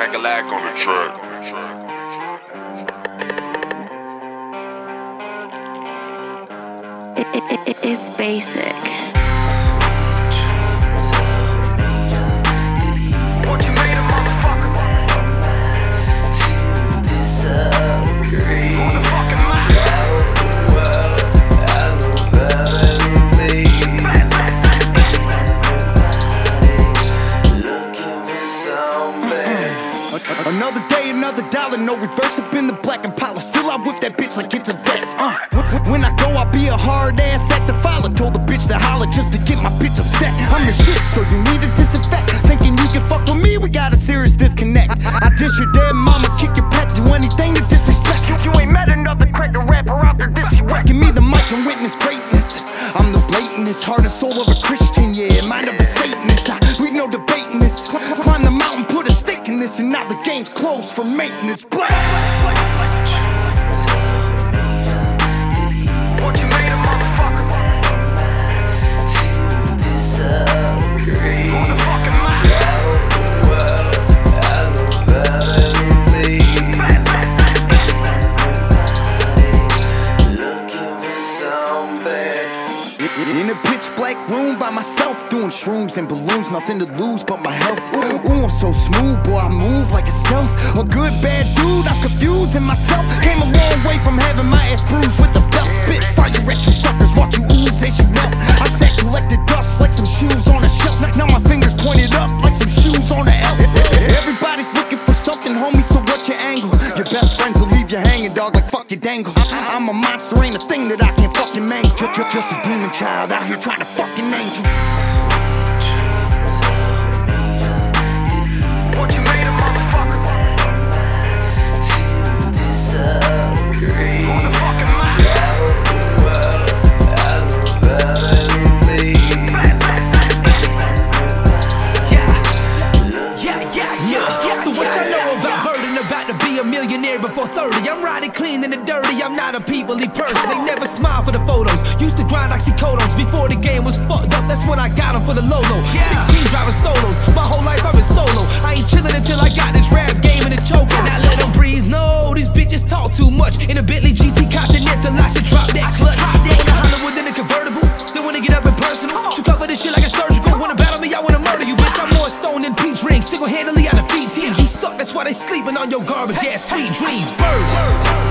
Cracka Lack on the track. It's basic. Another day, another dollar, no reverse up in the black and pile. Still I whip that bitch like it's a vet. When I go, I be a hard ass act to follow. Told the bitch to holler just to get my bitch upset. I'm the shit, so you need to disinfect. Thinking you can fuck with me, we got a serious disconnect. I diss your dead mama, kick your pet, do anything to disrespect. You ain't met another cracker rapper out there dissy wrecking me the mic and witness greatness. I'm the blatantest, heart and soul of a Christian, yeah, mind of a Satanist. We no debating this. Climb the mountain, put a stick in this, and now the game's closed for maintenance. In a pitch black room by myself, doing shrooms and balloons, nothing to lose but my health. Ooh, I'm so smooth, boy, I move like a stealth. A good bad dude, I'm confusing myself. Came a long way from having my ass bruised with a belt. Spit fire at you suckers, watch you ooze as you melt. I sat collected dust like some shoes on a shelf. Now my fingers pointed up like some shoes on a L. Everybody's looking for something, homie, so what's your angle? Your best friends will leave you hanging, dog, like fuck your dangle. I'm a monster, ain't a thing that I can't fucking make. Just a demon child out here trying to fucking angel. What you made a motherfucker to deserve? Okay. On the fucking line. Yeah. So what y'all know about hurting, about to be a millionaire before 30? I'm riding clean in the dirty. I'm not a peoply person. They never smile for the photos. Used to grind oxycodones before the game was fucked up. That's when I got them for the Lolo. 16 driving stolos. My whole life I've been solo. I ain't chilling until I got this rap game in the choker. Now let them breathe. No, these bitches talk too much. In a Bentley GT Continental, I should drop that clutch. In a Hollywood in a convertible. They wanna get up in personal. You cover this shit like a surgical. Wanna battle me? I wanna murder you, bitch. I'm more stoned than peach rings. Single handedly I defeat teams. You suck. That's why they sleeping on your garbage ass sweet dreams. Bird.